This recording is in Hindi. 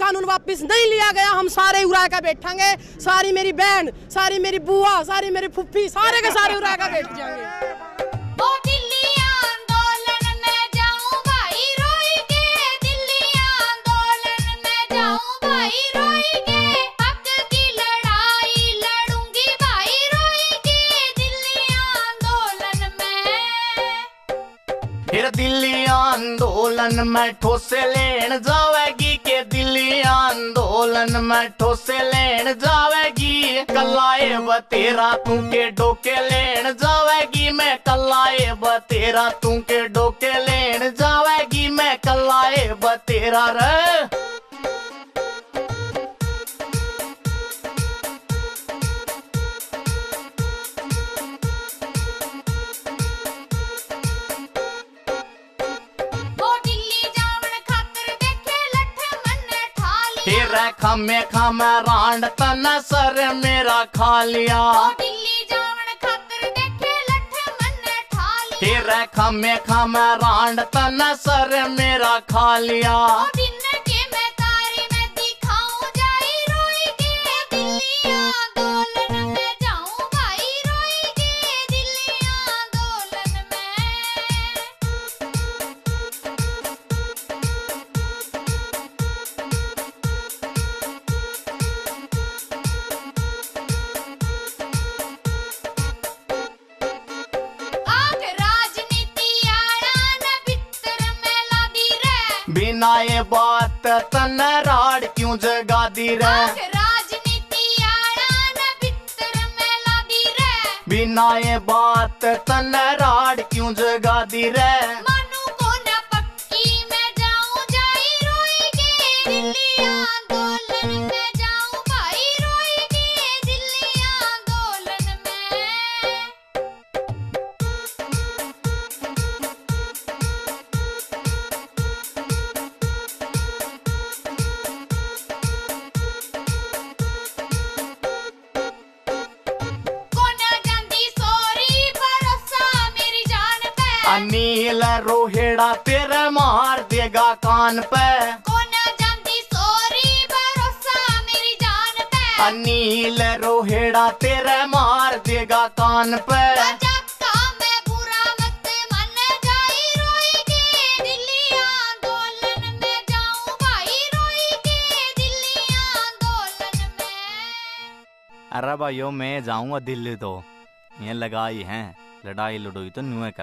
कानून वापस नहीं लिया गया हम सारे उराय का बैठेंगे, सारी मेरी बहन, सारी मेरी बुआ, सारी मेरी फुफी, सारे के सारे उराय का बैठ जाएंगे। दिल्ली आंदोलन में ठोसे लेन जावेगी के दिल्ली आंदोलन में ठोसे लेन जावेगी, कलाए व तेरा तू के डोके लेन जावेगी मैं, कलाए व तेरा तू के डोके लेन जावेगी मैं, कलाए व तेरा रे तेरा खामे खामे रांड तना सर मेरा खा लिया, दिल्ली जावण खातर देखे लठ मन्ने ठा लिया, तेरा खामे खामे रांड तना सर मेरा खा लिया, दिन के मैं तारी मैं दिखाऊं जाई रोई के दिल्ली आंदोलन में जाऊं भाई रोई के दिल्ली आंदोलन में। बिना ये बात तन राड क्यों जगा दी रे, राजनीति आड़ा न भितर में ला दी रे, बिना ये बात तन राड क्यों जगा दी रे, मनु को न पक्की मैं जाऊं जाई रोई के दिल्ली आंदोलन में जाऊं भाई रोई के दिल्ली आंदोलन में। अनिल रोहेड़ा तेरे मार देगा कान पे, कोना जानती सोरी भरोसा मेरी जान पे, अनिल रोहेड़ा तेरे मार देगा कान पे, का मैं बुरा मत मन जाई रोई के दिल्ली आंदोलन में जाऊं भाई रोई के दिल्ली आंदोलन में। अरे भाइयों मैं जाऊंगा दिल्ली तो ये लगाई है लड़ाई लड़ोई तो नुए कर।